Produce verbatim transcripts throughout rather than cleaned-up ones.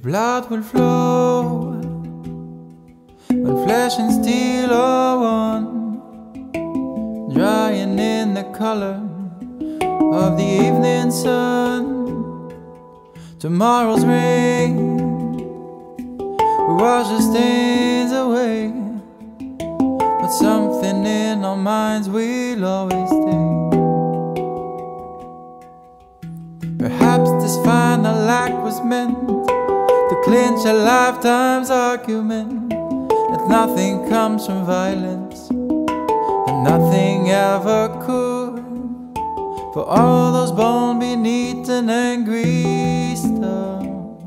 If blood will flow, when flesh and steel are one, drying in the color of the evening sun, tomorrow's rain will wash the stains away, but something in our minds will always stay. Perhaps this final act was meant to clinch a lifetime's argument, that nothing comes from violence, and nothing ever could, for all those born beneath an angry storm,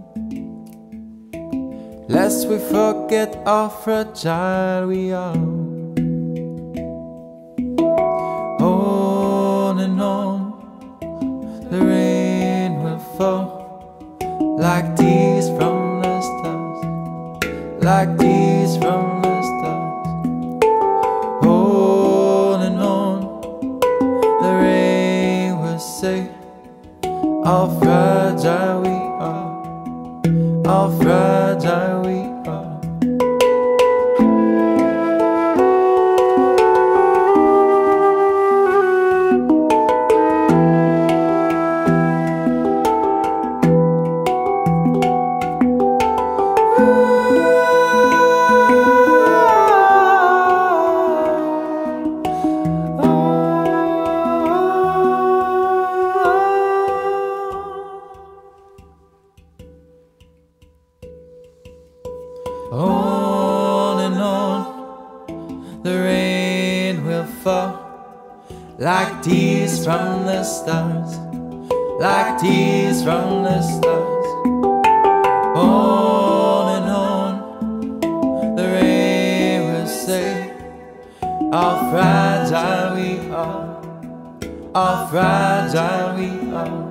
lest we forget how fragile we are. On and on the rain will fall, like tears from the stars, like tears from the stars. How fragile we are, how fragile we are. On and on the rain will fall, like tears from the stars, like tears from the stars. On and on the rain will say, how fragile we are, how fragile we are.